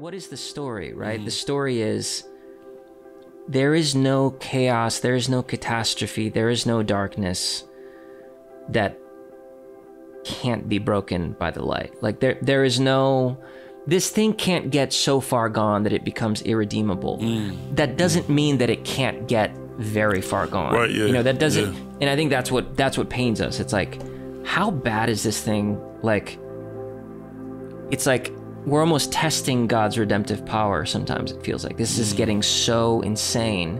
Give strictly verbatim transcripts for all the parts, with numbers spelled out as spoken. what is the story, right? Mm-hmm. The story is there is no chaos, there is no catastrophe, there is no darkness that can't be broken by the light. Like there, there is no, this thing can't get so far gone that it becomes irredeemable. Mm. That doesn't mm. mean that it can't get very far gone. Right, yeah, you know, that doesn't, yeah. and I think that's what, that's what pains us. It's like, how bad is this thing? Like, it's like, we're almost testing God's redemptive power sometimes, it feels like. This mm. is getting so insane.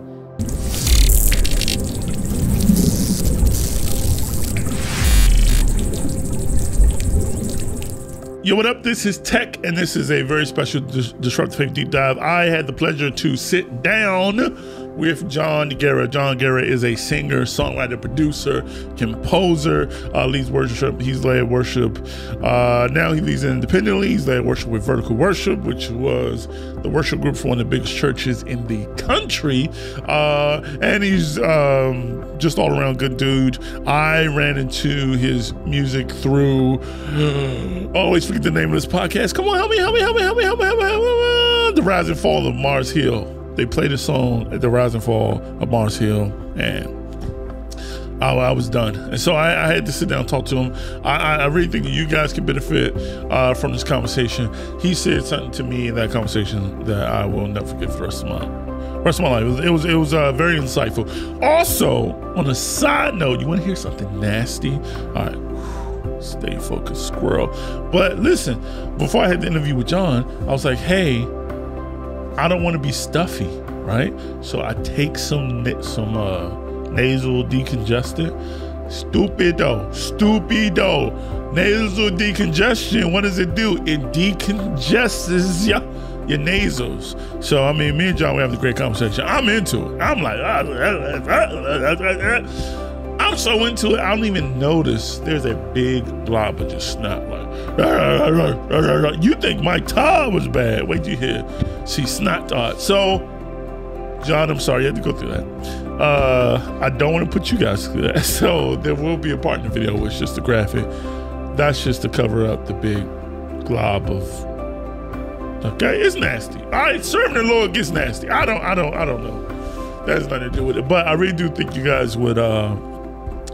Yo, what up? This is Tech, and this is a very special Dis Disrupt the Faith Deep Dive. I had the pleasure to sit down with Jon Guerra. Jon Guerra is a singer, songwriter, producer, composer, uh, leads worship. He's led worship. Uh, now he leads independently. He's led worship with Vertical Worship, which was the worship group for one of the biggest churches in the country. Uh, and he's um, just all around good dude. I ran into his music through... Uh, always forget the name of this podcast. Come on, help me, help me, help me, help me, help me, help me, help me, help me. The Rise and Fall of Mars Hill. They played a song at the Rise and Fall of Mars Hill, and I, I was done. And so I, I had to sit down and talk to him. I, I really think that you guys can benefit uh, from this conversation. He said something to me in that conversation that I will never forget for the rest of my rest of my life. It was it was, it was uh, very insightful. Also, on a side note, you want to hear something nasty? All right. Stay focused, squirrel. But listen, before I had the interview with Jon, I was like, hey, I don't want to be stuffy, right? So I take some some uh, nasal decongestant. Stupido, stupido. Nasal decongestion, what does it do? It decongests your, your nasals. So, I mean, me and Jon, we have a great conversation. I'm into it. I'm like, ah, ah, ah, ah, ah. I'm so into it, I don't even notice there's a big blob of just snot. Like, rah, rah, rah, rah, rah. You think my time was bad? Wait till you hear. See, snot thought. So, Jon, I'm sorry you had to go through that. Uh, I don't want to put you guys through that. So there will be a partner video with just the graphic. That's just to cover up the big glob of. Okay, it's nasty. All right, serving the Lord gets nasty. I don't, I don't, I don't know. That has nothing to do with it. But I really do think you guys would. Uh,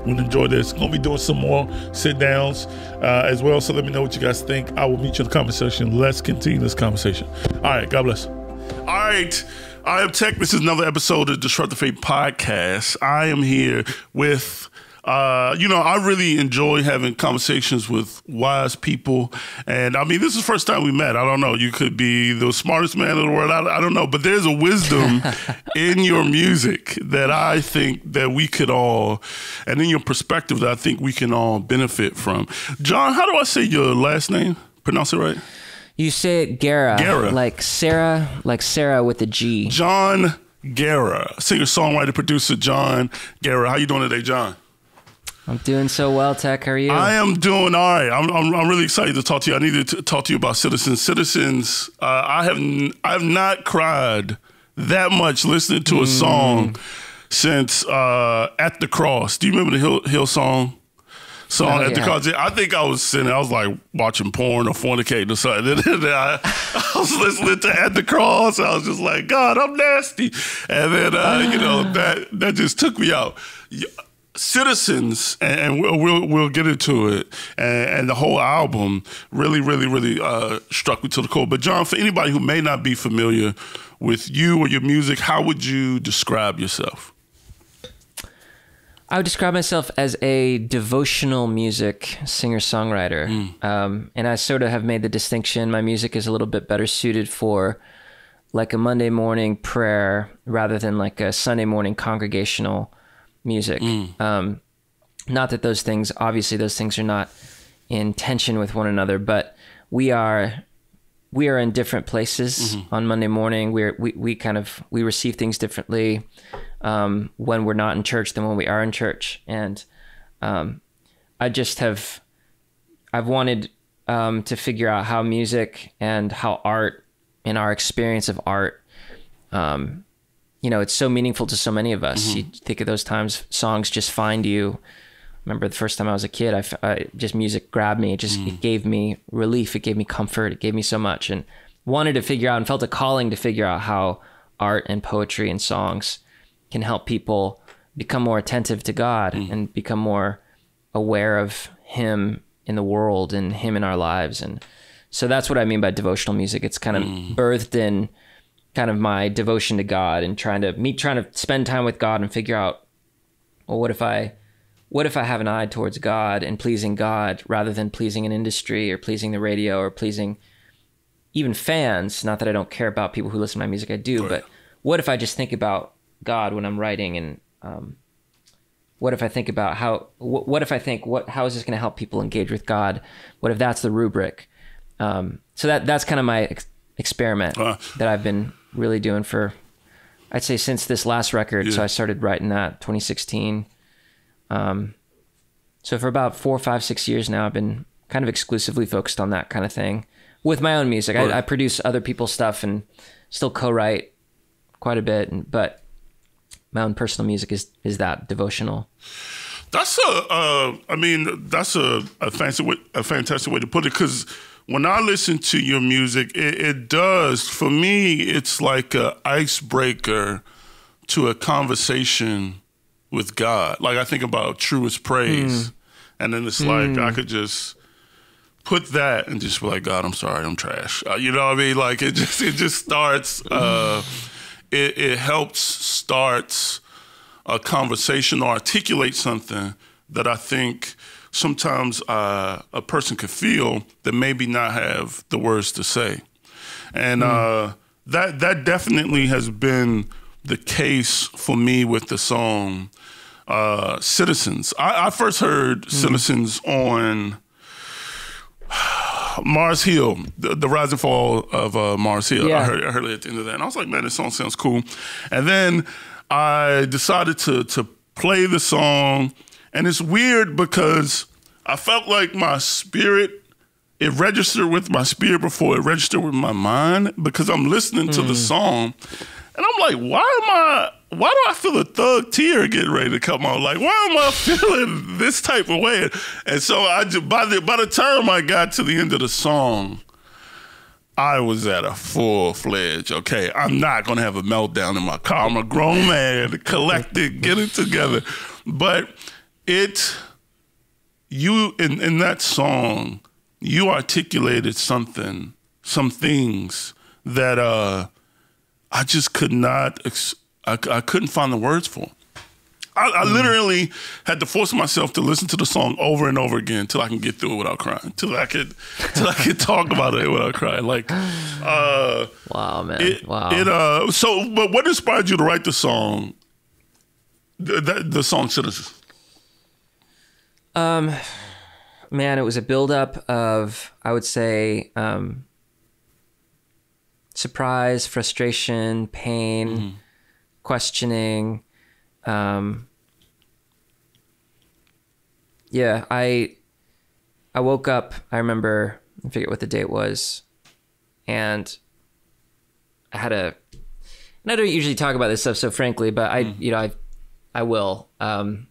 We'll enjoy this. Gonna be doing some more sit downs uh, as well. So let me know what you guys think. I will meet you in the conversation. Let's continue this conversation. All right. God bless. All right. I am Tech. This is another episode of Disrupt the Faith Podcast. I am here with. Uh, you know, I really enjoy having conversations with wise people. And I mean, this is the first time we met. I don't know. You could be the smartest man in the world. I, I don't know. But there's a wisdom in your music that I think that we could all, and in your perspective that I think we can all benefit from. Jon, how do I say your last name? Pronounce it right? You say it Guerra. Guerra. Like Sarah, like Sarah with a G. Jon Guerra, singer, songwriter, producer, Jon Guerra. How you doing today, Jon? I'm doing so well, Tech. How are you? I am doing all right. I'm, I'm, I'm really excited to talk to you. I needed to talk to you about Citizens. Citizens, uh, I have n I have not cried that much listening to a mm. song since uh, At the Cross. Do you remember the Hill, Hillsong song, oh, At yeah. the Cross? I think I was sitting, I was like watching porn or fornicating or something. And then I, I was listening to At the Cross. I was just like, God, I'm nasty. And then, uh, ah. you know, that, that just took me out. Citizens, and we'll we'll, we'll get into it, and, and the whole album really, really, really uh, struck me to the core. But Jon, for anybody who may not be familiar with you or your music, how would you describe yourself? I would describe myself as a devotional music singer-songwriter, mm. um, and I sort of have made the distinction. My music is a little bit better suited for like a Monday morning prayer rather than like a Sunday morning congregational music. Mm. Um, not that those things, obviously those things are not in tension with one another, but we are, we are in different places mm-hmm. on Monday morning. We're, we, we kind of, we receive things differently, um, when we're not in church than when we are in church. And, um, I just have, I've wanted, um, to figure out how music and how art and our experience of art, um, you know, it's so meaningful to so many of us. Mm-hmm. You think of those times songs just find you. I remember the first time I was a kid, I, I just music grabbed me. It just mm. it gave me relief. It gave me comfort. It gave me so much. And wanted to figure out and felt a calling to figure out how art and poetry and songs can help people become more attentive to God mm. and become more aware of him in the world and him in our lives. And so that's what I mean by devotional music. It's kind of mm. birthed in kind of my devotion to God and trying to me trying to spend time with God and figure out, well, what if I what if I have an eye towards God and pleasing God rather than pleasing an industry or pleasing the radio or pleasing even fans? Not that I don't care about people who listen to my music, I do, right. but what if I just think about God when I'm writing? And um, what if I think about how, wh- what if I think, what, how is this going to help people engage with God? What if that's the rubric? Um, so that, that's kind of my ex- experiment uh, that I've been really doing for, I'd say since this last record. Yeah. So I started writing that twenty sixteen. Um, so for about four, five, six years now, I've been kind of exclusively focused on that kind of thing with my own music. Right. I, I produce other people's stuff and still co-write quite a bit, and, but my own personal music is is that devotional. That's a, uh, I mean, that's a, a fancy way, a fantastic way to put it, because when I listen to your music, it, it does, for me, it's like an icebreaker to a conversation with God. Like I think about Truest Praise, mm. and then it's like mm. I could just put that and just be like, God, I'm sorry, I'm trash. Uh, you know what I mean? Like it just, it just starts... Uh, It, it helps starts a conversation or articulate something that I think sometimes uh, a person could feel that maybe not have the words to say. And mm. uh, that that definitely has been the case for me with the song uh, Citizens. I, I first heard mm. Citizens on Mars Hill, the, the Rise and Fall of uh, Mars Hill. Yeah. I, heard, I heard it at the end of that. And I was like, man, this song sounds cool. And then I decided to to play the song. And it's weird because I felt like my spirit, it registered with my spirit before it registered with my mind, because I'm listening mm. to the song. And I'm like, why am I, why do I feel a thug tear getting ready to come out? Like, why am I feeling this type of way? And so I just, by the by the time I got to the end of the song, I was at a full-fledged, okay, I'm not going to have a meltdown in my car. I'm a grown man, collected, getting together. But it, you, in, in that song, you articulated something, some things that uh, I just could not ex- I, I couldn't find the words for. I, I mm. literally had to force myself to listen to the song over and over again till I can get through it without crying, till I could, till I could talk about it without crying. Like, uh, wow, man, it, wow. It, uh, so, but what inspired you to write the song? The, the, the song Citizens. Um, man, it was a buildup of, I would say, um, surprise, frustration, pain. Mm. Questioning. Um, yeah, I I woke up, I remember, I forget what the date was, and I had a, and I don't usually talk about this stuff so frankly, but I, mm. you know, I I will, um,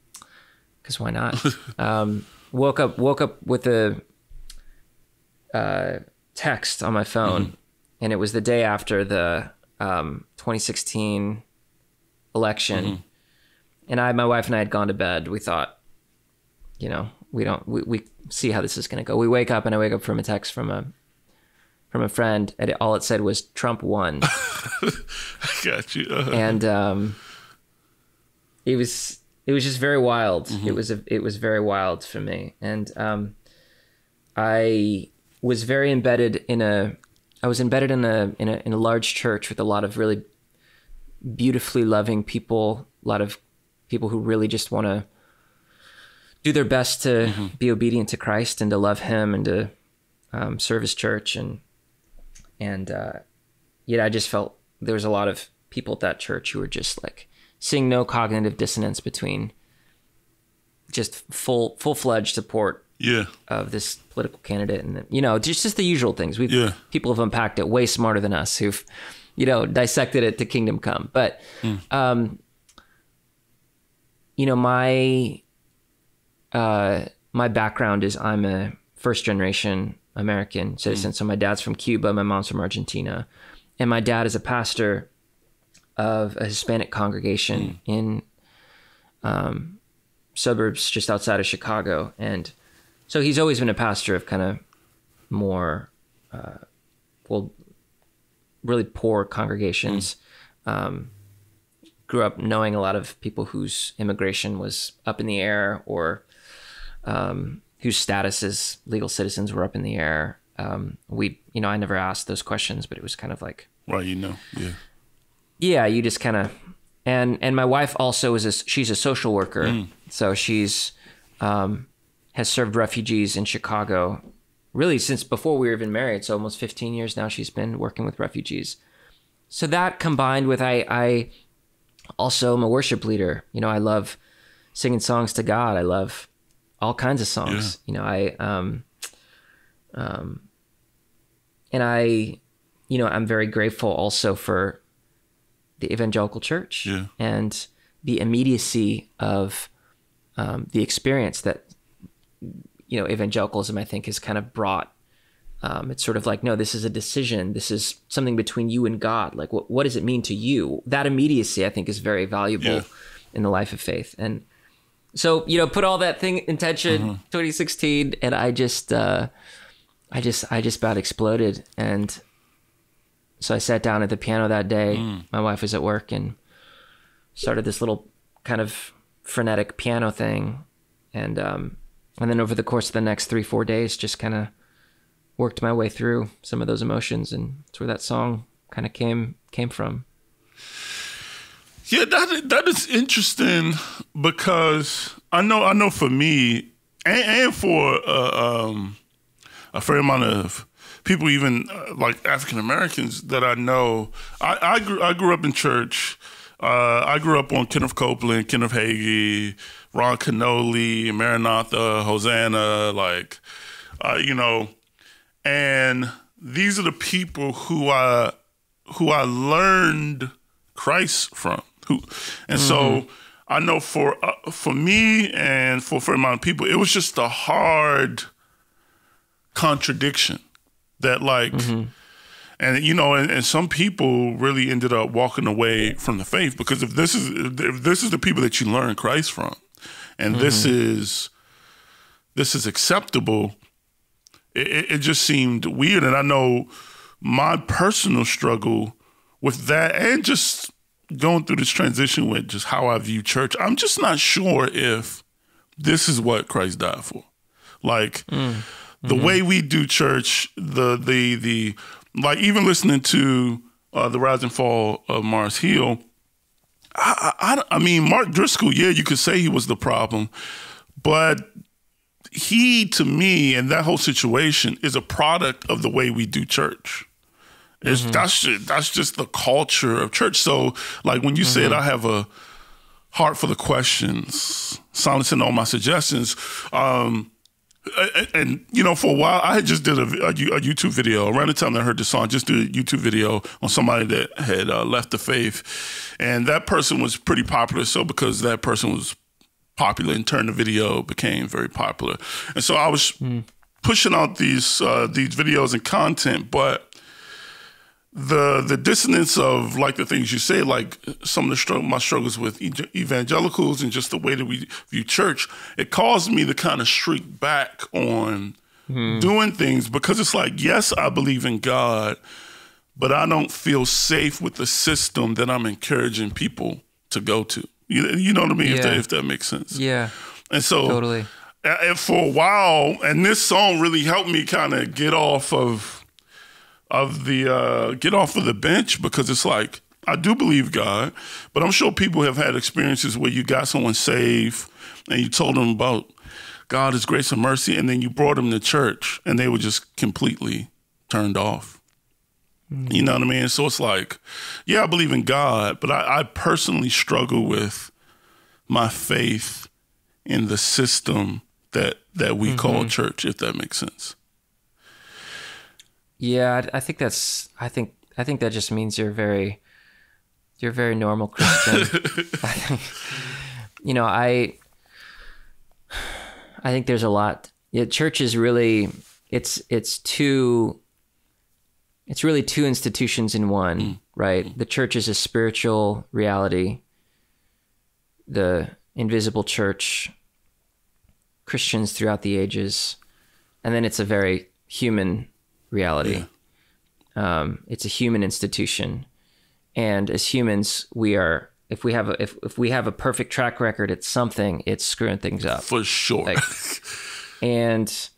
because why not? um, woke up, woke up with a uh, text on my phone, mm-hmm. and it was the day after the um, twenty sixteen election, mm-hmm. and I, my wife and I had gone to bed. We thought, you know, we don't, we, we see how this is going to go. We wake up, and I wake up from a text from a, from a friend, and it, all it said was Trump won. I got you. Uh-huh. And, um, it was, it was just very wild. Mm-hmm. It was, a, it was very wild for me. And, um, I was very embedded in a, I was embedded in a, in a, in a large church with a lot of really beautifully loving people, a lot of people who really just want to do their best to mm-hmm. be obedient to Christ and to love him and to um, serve his church. And, and uh, yet I just felt there was a lot of people at that church who were just like seeing no cognitive dissonance between just full, full-fledged support yeah. of this political candidate. And, the, you know, just, just the usual things. We've yeah. people have unpacked it way smarter than us who've, you know, dissected it to kingdom come. But, mm. um, you know, my, uh, my background is I'm a first generation American citizen. Mm. So my dad's from Cuba, my mom's from Argentina. And my dad is a pastor of a Hispanic congregation mm. in um, suburbs just outside of Chicago. And so he's always been a pastor of kind of more, uh, well, really poor congregations. Mm. Um, grew up knowing a lot of people whose immigration was up in the air, or um, whose status as legal citizens were up in the air. Um, we, you know, I never asked those questions, but it was kind of like, well, you know, yeah, yeah, you just kind of, and, and my wife also is a, she's a social worker. Mm. So she's, um, has served refugees in Chicago really since before we were even married. So almost fifteen years now she's been working with refugees. So that combined with, I, I also am a worship leader. You know, I love singing songs to God. I love all kinds of songs, yeah. you know, I, um, um, and I, you know, I'm very grateful also for the evangelical church yeah. and the immediacy of um, the experience that, you know, evangelicalism, I think, has kind of brought. Um, it's sort of like, no, this is a decision. This is something between you and God. Like, what, what does it mean to you? That immediacy, I think, is very valuable yeah. in the life of faith. And so, you know, put all that thing in tension, mm-hmm. twenty sixteen, and I just... Uh, I just, I just about exploded. And so I sat down at the piano that day. Mm. My wife was at work and started this little kind of frenetic piano thing. And, um, and then over the course of the next three, four days, just kind of worked my way through some of those emotions. And that's where that song kind of came, came from. Yeah. That, that is interesting because I know, I know for me and, and for, uh, um, a fair amount of people, even uh, like African Americans that I know. I, I, grew, I grew up in church. Uh, I grew up on Kenneth Copeland, Kenneth Hagee, Ron Cannoli, Maranatha, Hosanna, like, uh, you know. And these are the people who I who I learned Christ from. Who, and mm-hmm. so I know for uh, for me and for a fair amount of people, it was just a hard contradiction that like mm-hmm. and you know and, and some people really ended up walking away from the faith because if this is if this is the people that you learn Christ from and mm-hmm. this is this is acceptable, it, it just seemed weird. And I know my personal struggle with that and just going through this transition with just how I view church, I'm just not sure if this is what Christ died for, like mm. the way we do church, the the the like even listening to uh, The Rise and Fall of Mars Hill, I, I I mean Mark Driscoll, yeah, you could say he was the problem, but he to me and that whole situation is a product of the way we do church. It's mm-hmm. that's just, that's just the culture of church. So like when you mm-hmm. said I have a heart for the questions, silencing all my suggestions. Um, And, and, you know, for a while, I had just did a, a, a YouTube video. Around the time that I heard the song, just did a YouTube video on somebody that had uh, left the faith. And that person was pretty popular. So because that person was popular and turned the video, became very popular. And so I was mm. pushing out these uh, these videos and content. But the the dissonance of, like, the things you say, like some of the struggle, my struggles with evangelicals and just the way that we view church, it caused me to kind of shriek back on mm. doing things because it's like, yes, I believe in God, but I don't feel safe with the system that I'm encouraging people to go to. You, you know what I mean? Yeah. If, that, if that makes sense. Yeah. And so totally. And for a while, and this song really helped me kind of get off of of the, uh, get off of the bench because it's like, I do believe God, but I'm sure people have had experiences where you got someone saved and you told them about God, His grace and mercy, and then you brought them to church and they were just completely turned off. Mm-hmm. You know what I mean? So it's like, yeah, I believe in God, but I, I personally struggle with my faith in the system that, that we mm-hmm. call church, if that makes sense. Yeah, I think that's. I think. I think that just means you're very. You're very normal Christian. I think, you know, I. I think there's a lot. Yeah, church is really it's it's two it's really two institutions in one, mm. right? Mm. The church is a spiritual reality. The invisible church, Christians throughout the ages, and then it's a very human reality. Yeah. Um, it's a human institution, and as humans, we are. If we have a, if if we have a perfect track record at something, it's screwing things up for sure. Like, and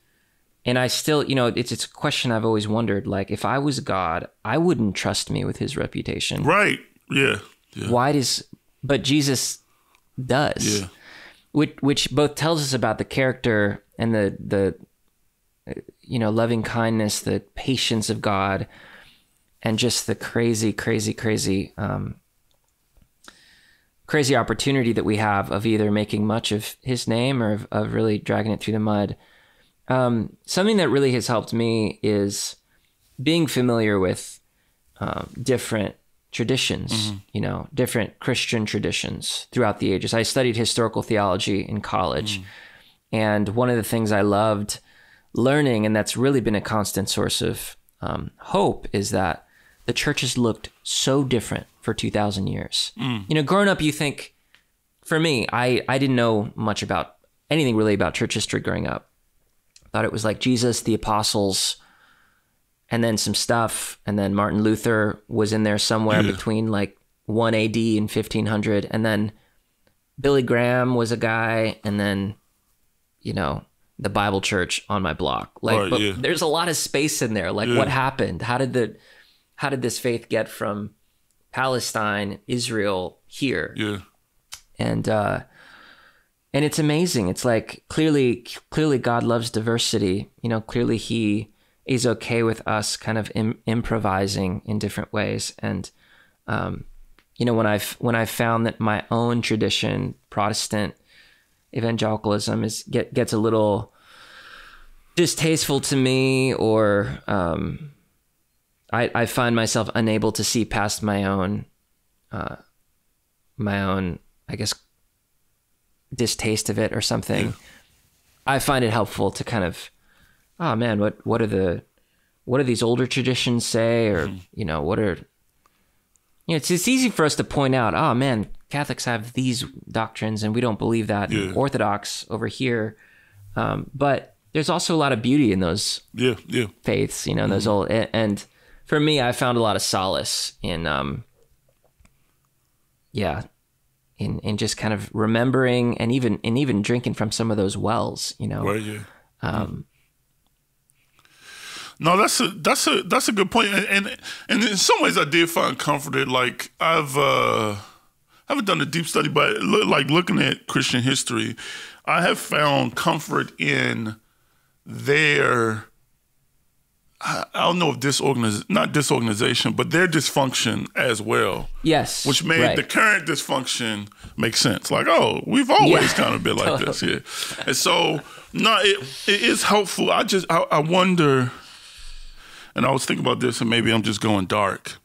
and I still, you know, it's it's a question I've always wondered. Like, if I was God, I wouldn't trust me with His reputation, right? Yeah. yeah. Why does? But Jesus does. Yeah. Which, which both tells us about the character and the, the, you know, loving kindness, the patience of God, and just the crazy, crazy, crazy, um, crazy opportunity that we have of either making much of His name or of, of really dragging it through the mud. Um, something that really has helped me is being familiar with um, different traditions, mm-hmm. you know, different Christian traditions throughout the ages. I studied historical theology in college. Mm. And one of the things I loved learning, and that's really been a constant source of um, hope, is that the church has looked so different for two thousand years. Mm. You know, growing up, you think, for me, I, I didn't know much about anything really about church history growing up. I thought it was like Jesus, the apostles, and then some stuff, and then Martin Luther was in there somewhere yeah. between like one A D and fifteen hundred, and then Billy Graham was a guy, and then, you know, the Bible Church on my block. Like, right, but yeah. there's a lot of space in there. Like, yeah. what happened? How did the, how did this faith get from Palestine, Israel, here? Yeah, and uh, and it's amazing. It's like clearly, clearly God loves diversity. You know, clearly He is okay with us kind of im- improvising in different ways. And, um, you know, when I've, when I've found that my own tradition, Protestant evangelicalism, is get, gets a little distasteful to me, or, um, I, I find myself unable to see past my own, uh, my own, I guess, distaste of it or something. Yeah. I find it helpful to kind of, oh man, what, what are the, what do these older traditions say? Or, mm. you know, what are, you know, it's, it's easy for us to point out, oh man, Catholics have these doctrines and we don't believe that. Yeah. Orthodox over here. Um, but there's also a lot of beauty in those yeah, yeah. faiths, you know, mm-hmm. those old, and for me, I found a lot of solace in, um, yeah, in, in just kind of remembering and even, and even drinking from some of those wells, you know, right, yeah. um, yeah. No, that's a that's a that's a good point, and, and and in some ways I did find comforted. Like I've uh, haven't done a deep study, but look, like looking at Christian history, I have found comfort in their I, I don't know if disorganiz not disorganization, but their dysfunction as well. Yes, which made right. the current dysfunction make sense. Like, oh, we've always yeah. kind of been like this, yeah. And so, no, it it is helpful. I just I, I wonder. And I was thinking about this, and maybe I'm just going dark.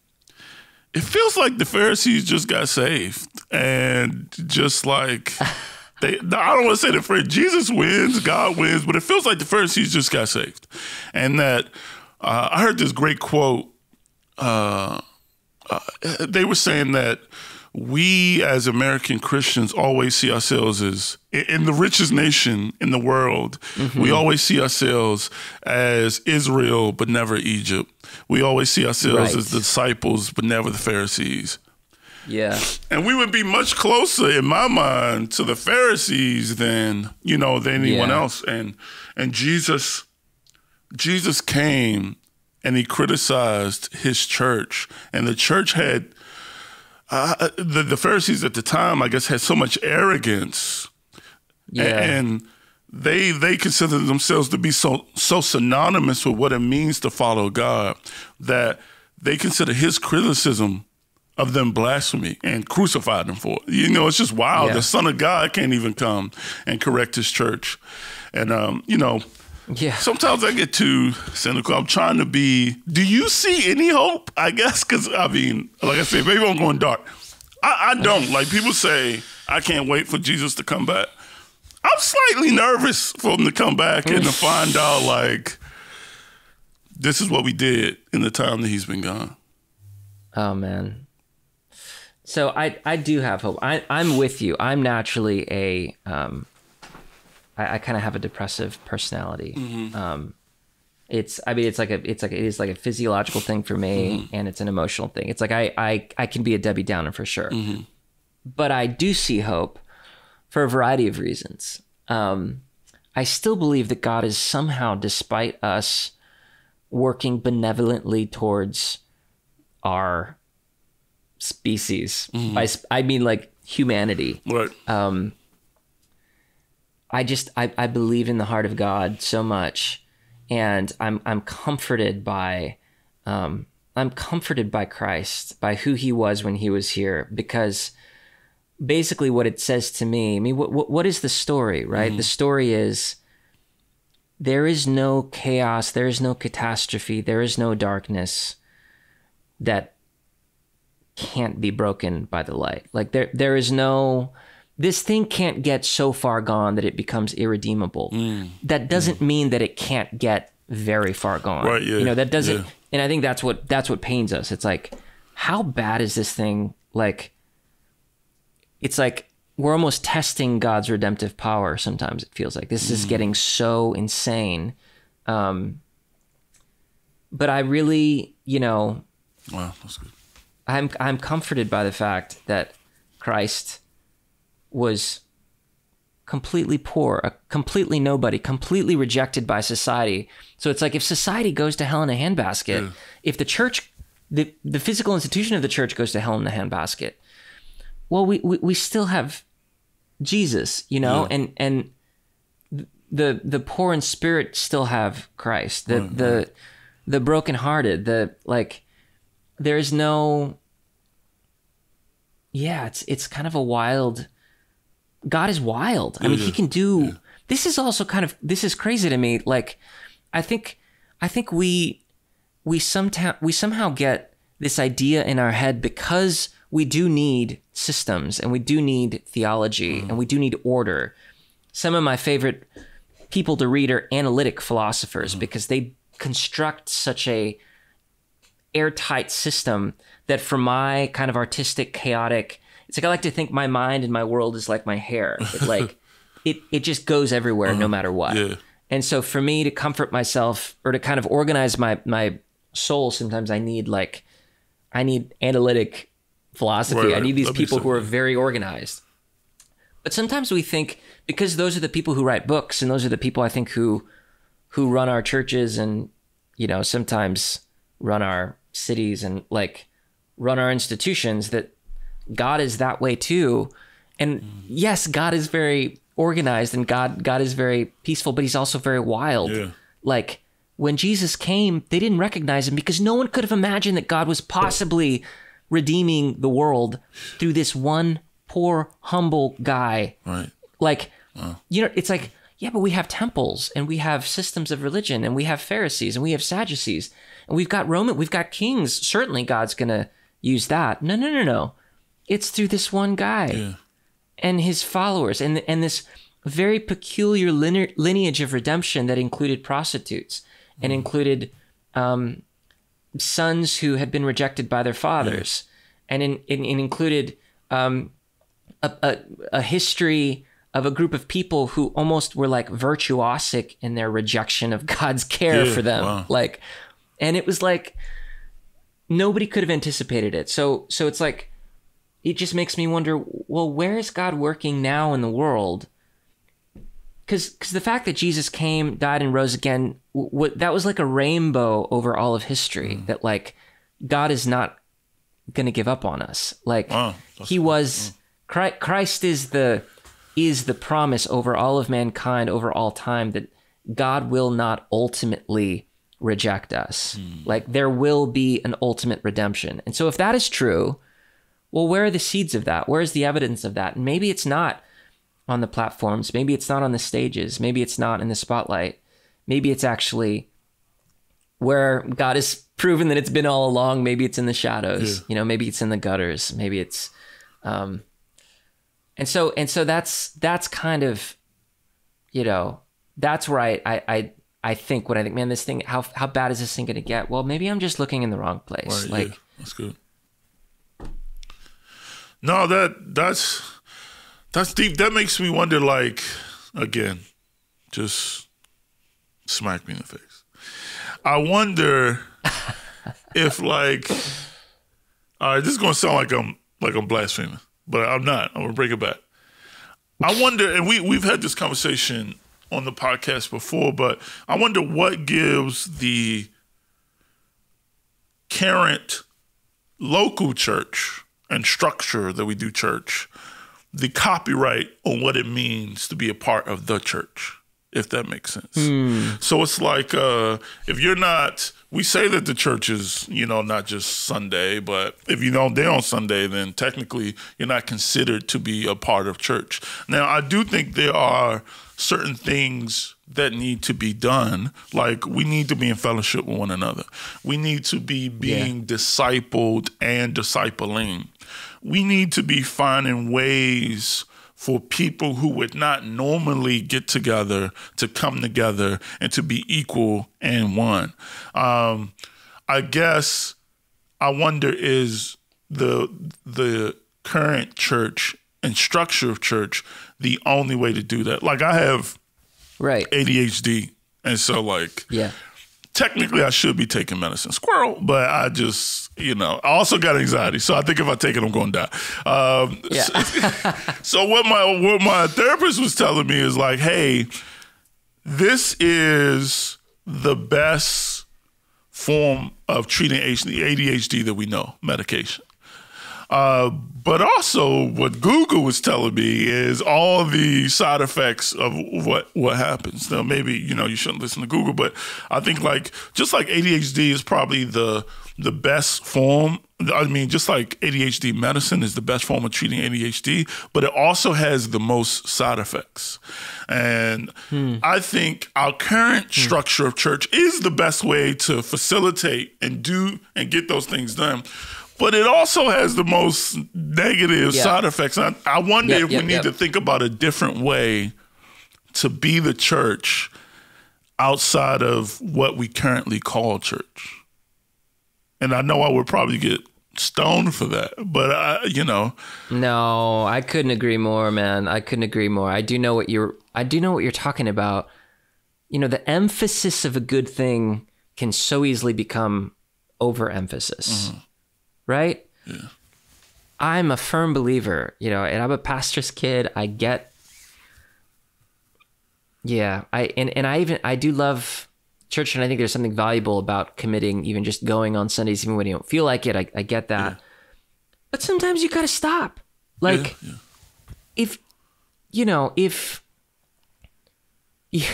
It feels like the Pharisees just got saved, and just like they—I don't want to say the phrase Jesus wins, God wins, but it feels like the Pharisees just got saved. And that uh, I heard this great quote. Uh, uh, they were saying that we, as American Christians, always see ourselves as in the richest nation in the world. Mm-hmm. We always see ourselves as Israel, but never Egypt. We always see ourselves right. as the disciples, but never the Pharisees. Yeah. And we would be much closer, in my mind, to the Pharisees than, you know, than anyone yeah. else. And and Jesus, Jesus came and He criticized His church, and the church had Uh, the, the Pharisees at the time, I guess, had so much arrogance, yeah. and they they considered themselves to be so so synonymous with what it means to follow God that they consider His criticism of them blasphemy and crucified Him for it. You know, it's just wild. Yeah. The Son of God can't even come and correct His church, and um, you know, yeah. sometimes I get too cynical. I'm trying to be. Do you see any hope? I guess because I mean, like I said, maybe I'm going dark. I, I don't like people say I can't wait for Jesus to come back. I'm slightly nervous for Him to come back and to find out like This is what we did in the time that he's been gone. Oh, man. So I, I do have hope. I, I'm with you. I'm naturally a, um, I, I kind of have a depressive personality. Mm-hmm. Um, it's, I mean, it's like a, it's like, it is like a physiological thing for me, mm-hmm. and it's an emotional thing. It's like, I, I, I can be a Debbie Downer for sure, mm-hmm. but I do see hope for a variety of reasons. Um, I still believe that God is somehow, despite us, working benevolently towards our species. Mm-hmm. By, I mean, like, humanity. Right. Um, I just, I, I believe in the heart of God so much, and I'm, I'm comforted by, um, I'm comforted by Christ, by who he was when he was here, because basically what it says to me, I mean, what, what, what is the story, right? Mm-hmm. The story is, there is no chaos, there is no catastrophe, there is no darkness that can't be broken by the light. Like, there, there is no, this thing can't get so far gone that it becomes irredeemable. Mm. That doesn't mm. mean that it can't get very far gone. Right, yeah, you know, that doesn't, yeah. and I think that's what, that's what pains us. It's like, how bad is this thing? Like, it's like, we're almost testing God's redemptive power. Sometimes it feels like this mm. is getting so insane. Um, but I really, you know, wow, that's good. I'm, I'm comforted by the fact that Christ was completely poor, a completely nobody, completely rejected by society. So it's like, if society goes to hell in a handbasket, yeah. if the church, the, the physical institution of the church goes to hell in a handbasket, well, we, we, we still have Jesus, you know, yeah. and, and the, the poor in spirit still have Christ, the, right, the, right. the brokenhearted, the, like, there is no, yeah, it's, it's kind of a wild, God is wild. I mean, yeah. he can do, yeah. this is also kind of, this is crazy to me. Like, I think, I think we, we sometime, we somehow get this idea in our head, because we do need systems, and we do need theology, mm. and we do need order. Some of my favorite people to read are analytic philosophers, mm. because they construct such a airtight system that for my kind of artistic, chaotic, it's like, I like to think my mind and my world is like my hair. It, like, it, it just goes everywhere, uh-huh. no matter what. Yeah. And so for me to comfort myself, or to kind of organize my, my soul, sometimes I need, like, I need analytic philosophy. Right, right. I need these That'd people who are very organized. But sometimes we think, because those are the people who write books, and those are the people, I think, who, who run our churches, and, you know, sometimes run our cities, and, like, run our institutions, that God is that way too. And mm. yes, God is very organized, and God, God is very peaceful, but he's also very wild. Yeah. Like, when Jesus came, they didn't recognize him, because no one could have imagined that God was possibly redeeming the world through this one poor, humble guy. Right. Like, wow. you know, it's like, yeah, but we have temples, and we have systems of religion, and we have Pharisees, and we have Sadducees, and we've got Roman, we've got kings. Certainly God's going to use that. No, no, no, no. It's through this one guy yeah. and his followers, and, and this very peculiar line- lineage of redemption that included prostitutes mm. and included um, sons who had been rejected by their fathers, yeah. and it in, in, in included um, a, a, a history of a group of people who almost were like virtuosic in their rejection of God's care yeah, for them. Wow. Like, and it was like, nobody could have anticipated it. So, so it's like, it just makes me wonder, well, where is God working now in the world? Cause, cause the fact that Jesus came, died, and rose again, w- that was like a rainbow over all of history, mm. that, like, God is not going to give up on us. Like, wow, he was, cool. Christ, Christ is the, is the promise over all of mankind, over all time, that God will not ultimately reject us. Mm. Like, there will be an ultimate redemption. And so if that is true, well, where are the seeds of that? Where is the evidence of that? And maybe it's not on the platforms. Maybe it's not on the stages. Maybe it's not in the spotlight. Maybe it's actually where God has proven that it's been all along. Maybe it's in the shadows, yeah. you know, maybe it's in the gutters, maybe it's, um, And so, and so that's, that's kind of, you know, that's where I, I, I, I think when I think, man, this thing, how how bad is this thing going to get? Well, maybe I'm just looking in the wrong place. Right, like, yeah, that's good. No, that that's that's deep. That makes me wonder. Like, again, just smack me in the face. I wonder if, like, all right, this is going to sound like I'm like I'm blaspheming, but I'm not. I'm gonna break it back. I wonder, and we we've had this conversation on the podcast before, but I wonder what gives the current local church and structure that we do church the copyright on what it means to be a part of the church, if that makes sense. Mm. So it's like, uh, if you're not, we say that the church is, you know, not just Sunday, but if you don't there on Sunday, then technically you're not considered to be a part of church. Now, I do think there are certain things that need to be done. Like, we need to be in fellowship with one another. We need to be being yeah. discipled and discipling. We need to be finding ways for people who would not normally get together to come together and to be equal and one. Um, I guess I wonder, is the the current church and structure of church the only way to do that? Like, I have right. A D H D, and so, like, yeah. technically I should be taking medicine. Squirrel, but I just... You know, I also got anxiety, so I think if I take it, I'm going to die. Um, yeah. so, so what my what my therapist was telling me is like, hey, this is the best form of treating A D H D that we know, medication. Uh, but also, what Google was telling me is all the side effects of what what happens. Now, maybe, you know, you shouldn't listen to Google, but I think, like, just like A D H D is probably the the best form. I mean, just like A D H D medicine is the best form of treating A D H D, but it also has the most side effects. And hmm. I think our current hmm. structure of church is the best way to facilitate and do and get those things done. But it also has the most negative yeah. side effects. I, I wonder yep, if yep, we need yep. to think about a different way to be the church outside of what we currently call church. And I know I would probably get stoned for that, but I, you know. No, I couldn't agree more, man. I couldn't agree more. I do know what you're, I do know what you're talking about. You know, the emphasis of a good thing can so easily become overemphasis, mm-hmm. right? Yeah. I'm a firm believer, you know, and I'm a pastor's kid. I get, yeah. I, and, and I even, I do love church, and I think there's something valuable about committing, even just going on Sundays, even when you don't feel like it. I, I get that. Yeah. But sometimes you got to stop. Like, yeah, yeah. if, you know, if, yeah.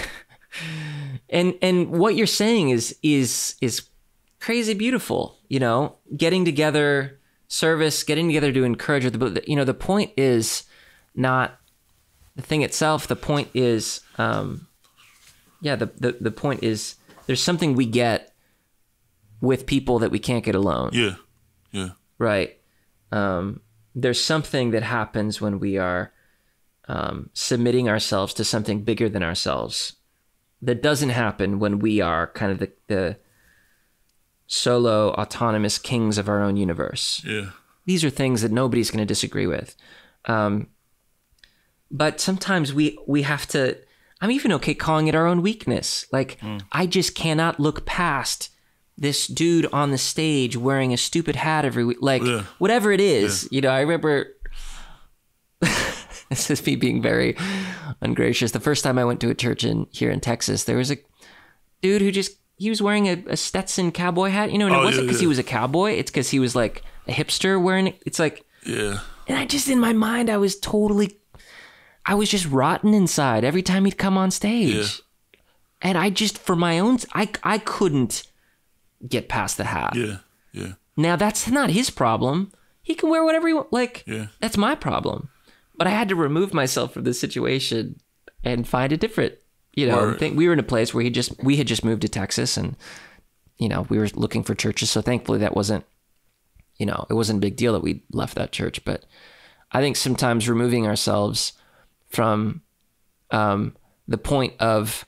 and and what you're saying is is is crazy beautiful, you know, getting together, service, getting together to encourage with the, you know, the point is not the thing itself. The point is, um, yeah, the, the, the point is, there's something we get with people that we can't get alone. Yeah, yeah. Right. Um, there's something that happens when we are um, submitting ourselves to something bigger than ourselves that doesn't happen when we are kind of the, the solo, autonomous kings of our own universe. Yeah. These are things that nobody's going to disagree with. Um, but sometimes we we have to... I'm even okay calling it our own weakness. Like, mm. I just cannot look past this dude on the stage wearing a stupid hat every week. Like, yeah. whatever it is, yeah. you know, I remember, this is me being very ungracious. The first time I went to a church in here in Texas, there was a dude who just, he was wearing a, a Stetson cowboy hat, you know, and oh, it wasn't because yeah, yeah. he was a cowboy. It's because he was like a hipster wearing it. It's like, yeah. and I just, in my mind, I was totally I was just rotten inside every time he'd come on stage. Yeah. And I just, for my own, I, I couldn't get past the hat. Yeah, yeah. Now, that's not his problem. He can wear whatever he wants. Like, yeah. that's my problem. But I had to remove myself from this situation and find a different, you know, thing. We were in a place where he just, we had just moved to Texas, and, you know, we were looking for churches. So thankfully that wasn't, you know, it wasn't a big deal that we left that church. But I think sometimes removing ourselves from um, the point of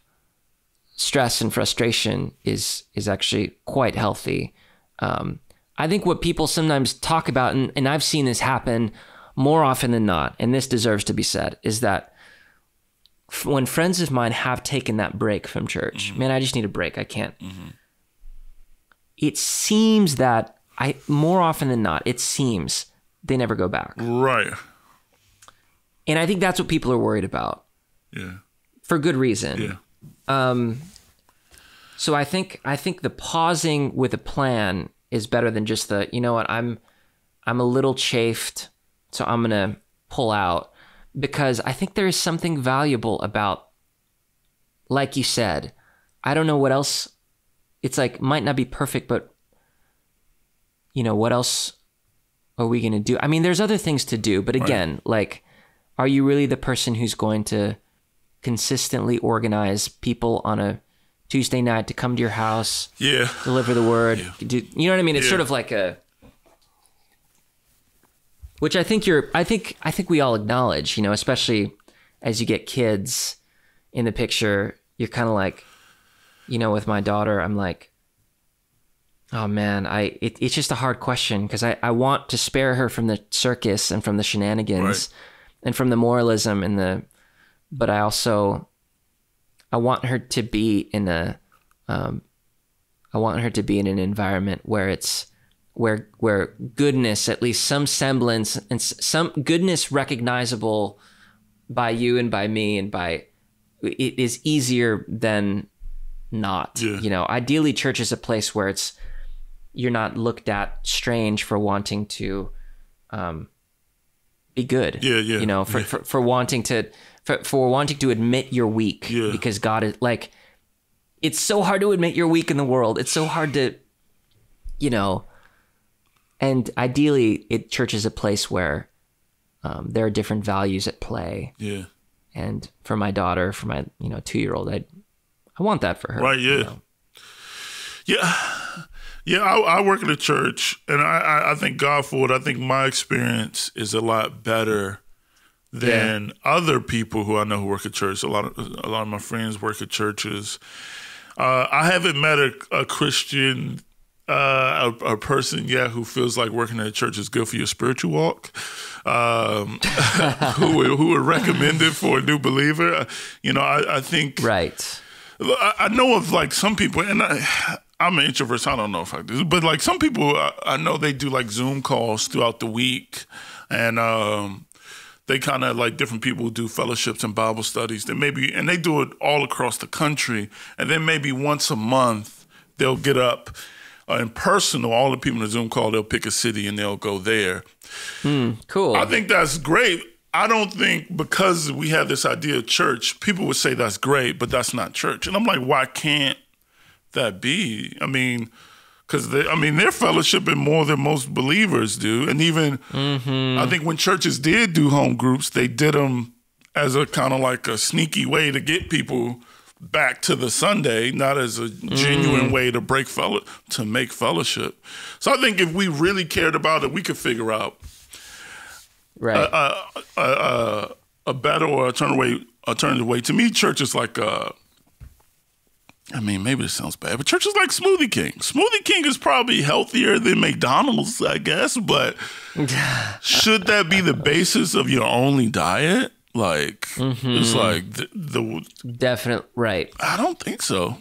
stress and frustration is is actually quite healthy. Um, I think what people sometimes talk about, and, and I've seen this happen more often than not, and this deserves to be said, is that f- when friends of mine have taken that break from church, mm-hmm. man, I just need a break. I can't. Mm-hmm. It seems that I more often than not, it seems they never go back. Right. And I think that's what people are worried about. Yeah. For good reason. Yeah. Um, so I think I think the pausing with a plan is better than just the, you know what, I'm I'm a little chafed, so I'm gonna pull out, because I think there is something valuable about, like you said, I don't know what else. It's like, might not be perfect, but you know, what else are we going to do? I mean, there's other things to do, but again, right. like, are you really the person who's going to consistently organize people on a Tuesday night to come to your house, yeah. deliver the word? Yeah. Do, you know what I mean? It's yeah. sort of like a, which I think you're, I think, I think we all acknowledge, you know, especially as you get kids in the picture, you're kind of like, you know, with my daughter, I'm like, oh man, I it, it's just a hard question, because I, I want to spare her from the circus and from the shenanigans right. and from the moralism and the, but I also, I want her to be in a, um, I want her to be in an environment where it's, where, where goodness, at least some semblance and some goodness recognizable by you and by me and by, it is easier than not, yeah. you know, ideally church is a place where it's, you're not looked at strange for wanting to, um, be good, yeah, yeah. you know, for, yeah. for, for wanting to, for, for wanting to admit you're weak yeah. because God is like, it's so hard to admit you're weak in the world. It's so hard to, you know, and ideally it church is a place where, um, there are different values at play. Yeah. And for my daughter, for my, you know, two-year-old, I'd, I want that for her. Right, yeah. You know? Yeah. Yeah, I, I work at a church, and I, I, I thank God for it. I think my experience is a lot better than yeah. other people who I know who work at church. A lot of a lot of my friends work at churches. Uh, I haven't met a, a Christian, uh, a, a person yet who feels like working at a church is good for your spiritual walk, um, who, who would recommend it for a new believer. You know, I, I think... Right. I know of like some people, and I, I'm an introvert, so I don't know if I do, but like some people I, I know they do like Zoom calls throughout the week, and um, they kind of like different people do fellowships and Bible studies. They maybe, and they do it all across the country, and then maybe once a month they'll get up uh, in person, or all the people in the Zoom call, they'll pick a city and they'll go there. Mm, cool. I think that's great. I don't think, because we have this idea of church, people would say that's great, but that's not church. And I'm like, why can't that be? I mean, because I mean, they're fellowshipping more than most believers do. And even mm-hmm. I think when churches did do home groups, they did them as a kind of like a sneaky way to get people back to the Sunday, not as a genuine mm. way to break fellow to make fellowship. So I think if we really cared about it, we could figure out right. Uh, uh, uh, uh, a better or alternative way, alternative way. To me, church is like, uh, I mean, maybe this sounds bad, but church is like Smoothie King. Smoothie King is probably healthier than McDonald's, I guess, but should that be the basis of your only diet? Like, mm-hmm. it's like the, the... Definitely, right. I don't think so.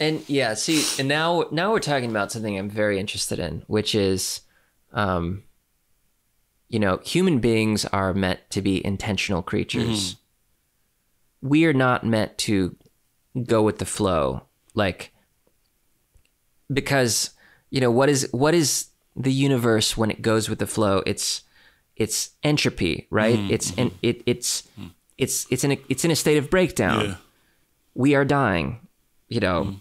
And yeah, see, and now, now we're talking about something I'm very interested in, which is... Um, you know, human beings are meant to be intentional creatures. Mm-hmm. We are not meant to go with the flow. Like, because, you know, what is, what is the universe when it goes with the flow? It's, it's entropy, right? Mm-hmm. It's, and it, it's, mm-hmm. it's, it's in a, it's in a state of breakdown. Yeah. We are dying, you know, mm-hmm.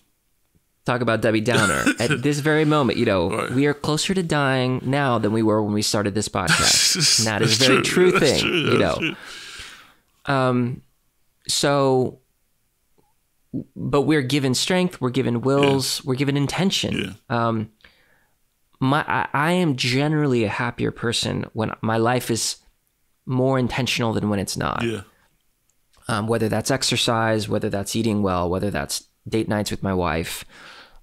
talk about Debbie Downer at this very moment, you know, right. we are closer to dying now than we were when we started this podcast. And that is a very true, true thing, true, you know? True. Um, so, but we're given strength, we're given wills, yeah. we're given intention. Yeah. Um, my, I, I am generally a happier person when my life is more intentional than when it's not. Yeah. um, whether that's exercise, whether that's eating well, whether that's date nights with my wife,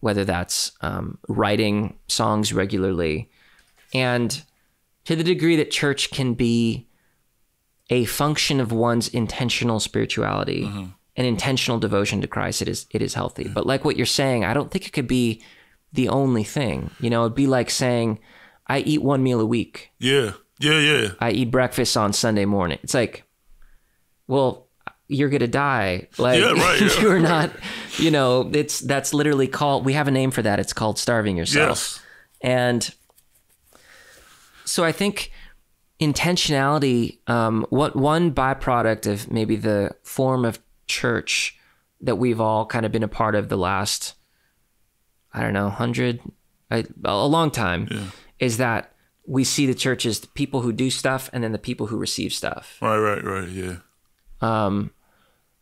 whether that's um, writing songs regularly. And to the degree that church can be a function of one's intentional spirituality, mm-hmm. an intentional devotion to Christ, it is, it is healthy. But like what you're saying, I don't think it could be the only thing. You know, it'd be like saying, I eat one meal a week. Yeah, yeah, yeah. I eat breakfast on Sunday morning. It's like, well, you're going to die. Like, yeah, right, yeah. You're not, you know, it's, that's literally called, we have a name for that. It's called starving yourself. Yes. And so I think intentionality, um, what one byproduct of maybe the form of church that we've all kind of been a part of the last, I don't know, hundred, a, a long time, yeah. is that we see the church as the people who do stuff and then the people who receive stuff. Right, right, right, yeah. Um,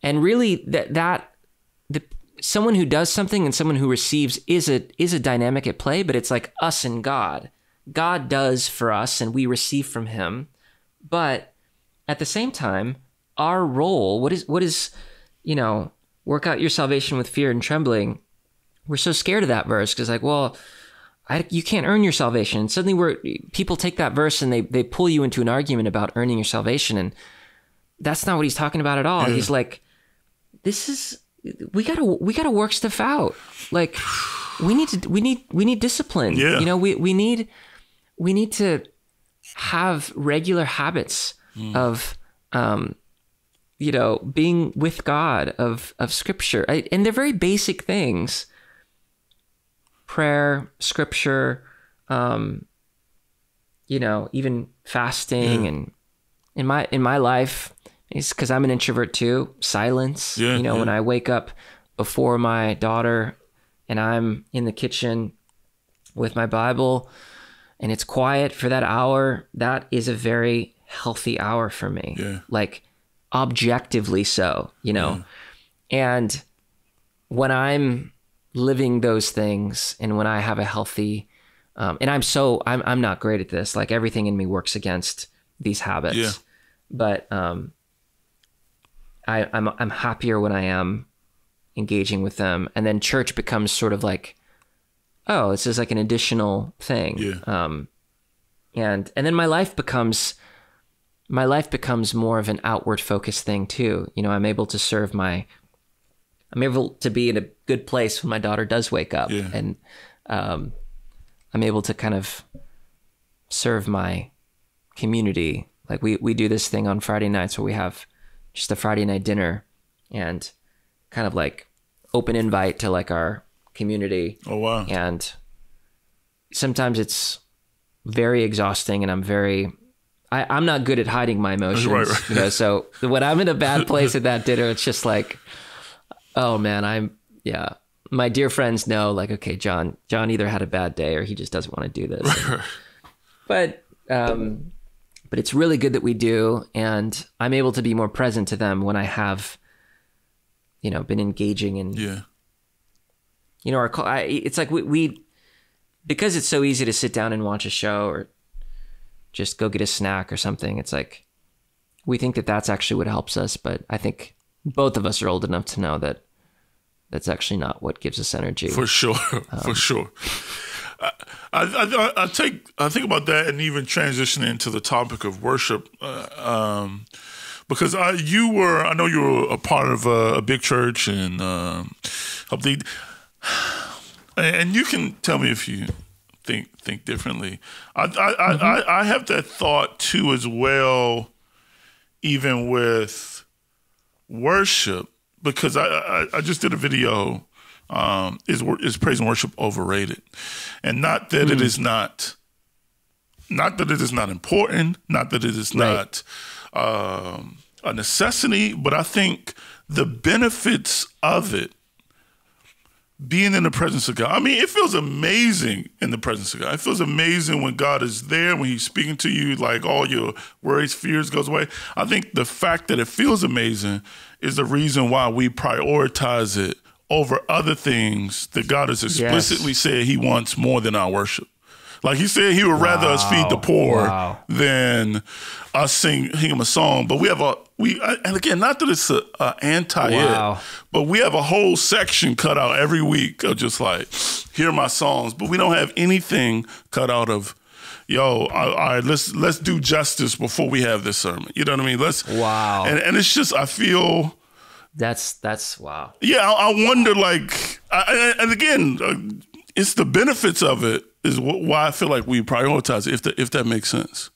and really that, that the someone who does something and someone who receives is a, is a dynamic at play, but it's like us and God. God does for us and we receive from him. But at the same time, our role, what is, what is, you know, work out your salvation with fear and trembling. We're so scared of that verse because like, well, I, you can't earn your salvation. And suddenly we're, people take that verse and they, they pull you into an argument about earning your salvation. And that's not what he's talking about at all. Yeah. He's like, this is, we gotta, we gotta work stuff out. Like we need to, we need, we need discipline. Yeah. You know, we, we need, we need to have regular habits mm. of, um, you know, being with God, of, of scripture. I, and they're very basic things. Prayer, scripture, um, you know, even fasting. Yeah. And in my, in my life, it's because I'm an introvert too, silence. Yeah, you know, yeah. when I wake up before my daughter and I'm in the kitchen with my Bible and it's quiet for that hour, that is a very healthy hour for me. Yeah. Like objectively so, you know. Yeah. And when I'm living those things and when I have a healthy, um, and I'm so, I'm, I'm not great at this. Like everything in me works against these habits. Yeah. But, um, I, I'm I'm happier when I am engaging with them, and then church becomes sort of like, oh, this is like an additional thing, yeah. um, and and then my life becomes my life becomes more of an outward focused thing too. You know, I'm able to serve my, I'm able to be in a good place when my daughter does wake up, yeah. and um, I'm able to kind of serve my community. Like we we do this thing on Friday nights where we have just a Friday night dinner and kind of like open invite to like our community. Oh, wow. And sometimes it's very exhausting and I'm very, I, I'm not good at hiding my emotions. Right, right. You know, so when I'm in a bad place at that dinner, it's just like, oh man, I'm, yeah. My dear friends know like, okay, John, John either had a bad day or he just doesn't want to do this. And, but, um, But it's really good that we do, and I'm able to be more present to them when I have, you know, been engaging in. Yeah. You know, our I, it's like we, we, because it's so easy to sit down and watch a show or just go get a snack or something. It's like we think that that's actually what helps us, but I think both of us are old enough to know that that's actually not what gives us energy. For sure, um, for sure. I, I, I take I think about that and even transitioning into the topic of worship, uh, um, because I you were I know you were a part of a, a big church and um, helped lead, and you can tell me if you think think differently. I I, mm-hmm. I I have that thought too as well, even with worship, because I I, I just did a video. Um, is is praise and worship overrated? And not that mm. it is not, not that it is not important, not that it is right. not um, a necessity, but I think the benefits of it, being in the presence of God. I mean, it feels amazing in the presence of God. It feels amazing when God is there, when he's speaking to you, like all your worries, fears goes away. I think the fact that it feels amazing is the reason why we prioritize it over other things that God has explicitly yes. said he wants more than our worship. Like he said, he would rather wow. us feed the poor wow. than us sing, sing him a song. But we have a, we and again, not that it's a, a anti-it, wow. but we have a whole section cut out every week of just like, here are my songs. But we don't have anything cut out of, yo, all right, let's, let's do justice before we have this sermon. You know what I mean? Let's, wow. And, and it's just, I feel... That's, that's, wow. Yeah, I, I wonder, like, I, and again, it's the benefits of it is why I feel like we prioritize it, if, the, if that makes sense.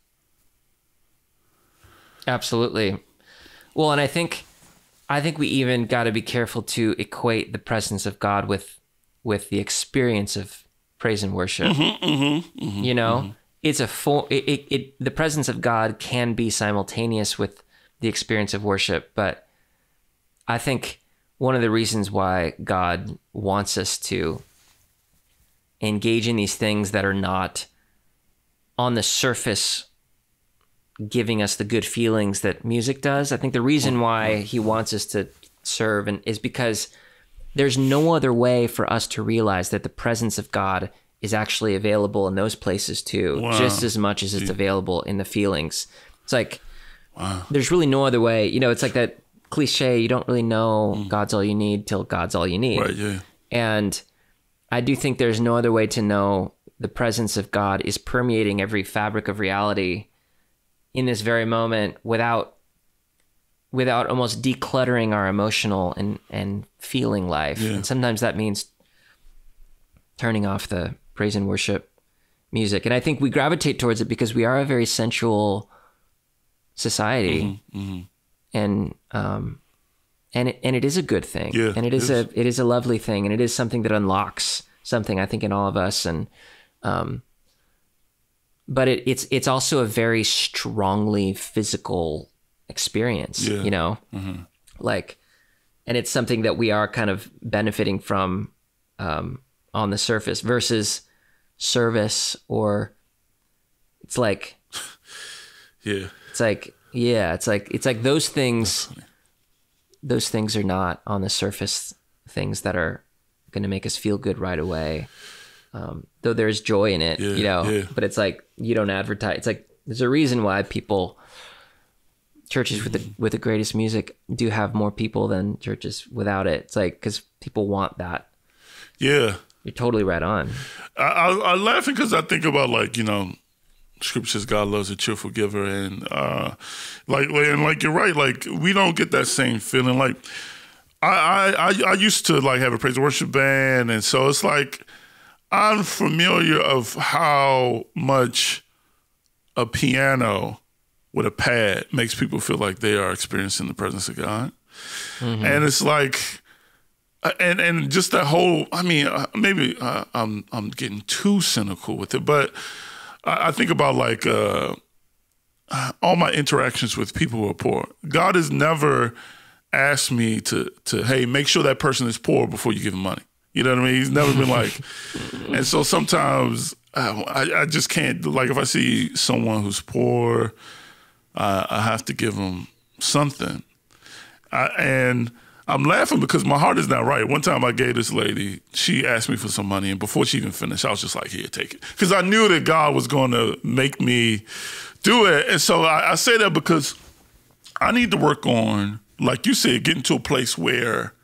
Absolutely. Well, and I think, I think we even got to be careful to equate the presence of God with, with the experience of praise and worship. Mm-hmm, mm-hmm, mm-hmm, you know, mm-hmm. it's a full, it, it, it, the presence of God can be simultaneous with the experience of worship, but I think one of the reasons why God wants us to engage in these things that are not on the surface giving us the good feelings that music does, I think the reason why he wants us to serve and is because there's no other way for us to realize that the presence of God is actually available in those places too, wow. just as much as it's available in the feelings. It's like, wow. there's really no other way. You know, it's like that cliche, you don't really know mm. God's all you need till God's all you need. Right, yeah. And I do think there's no other way to know the presence of God is permeating every fabric of reality in this very moment without without almost decluttering our emotional and, and feeling life. Yeah. And sometimes that means turning off the praise and worship music. And I think we gravitate towards it because we are a very sensual society. Mm-hmm, mm-hmm. And, um, and, it, and it is a good thing yeah, and it is, it is a, it is a lovely thing. And it is something that unlocks something, I think, in all of us. And, um, but it, it's, it's also a very strongly physical experience, yeah. you know, mm-hmm. like, and it's something that we are kind of benefiting from, um, on the surface versus service or it's like, yeah, it's like, Yeah, it's like it's like those things those things are not on the surface things that are going to make us feel good right away. Um, though there's joy in it, yeah, you know, yeah. but it's like you don't advertise. It's like there's a reason why people churches with the with the greatest music do have more people than churches without it. It's like cuz people want that. Yeah. You're totally right on. I I, I laughing cuz I think about like, you know, Scripture says God loves a cheerful giver, and uh, like, and like you're right. Like we don't get that same feeling. Like I, I, I used to like have a praise and worship band, and so it's like I'm familiar of how much a piano with a pad makes people feel like they are experiencing the presence of God, mm-hmm. and it's like. And and just that whole. I mean, maybe I'm I'm getting too cynical with it, but. I think about like uh, all my interactions with people who are poor. God has never asked me to, to, hey, make sure that person is poor before you give them money. You know what I mean? He's never been like, and so sometimes I, I just can't, like if I see someone who's poor, uh, I have to give them something. I, and I'm laughing because my heart is not right. One time I gave this lady, she asked me for some money, and before she even finished, I was just like, here, take it. Because I knew that God was going to make me do it. And so I, I say that because I need to work on, like you said, getting to a place where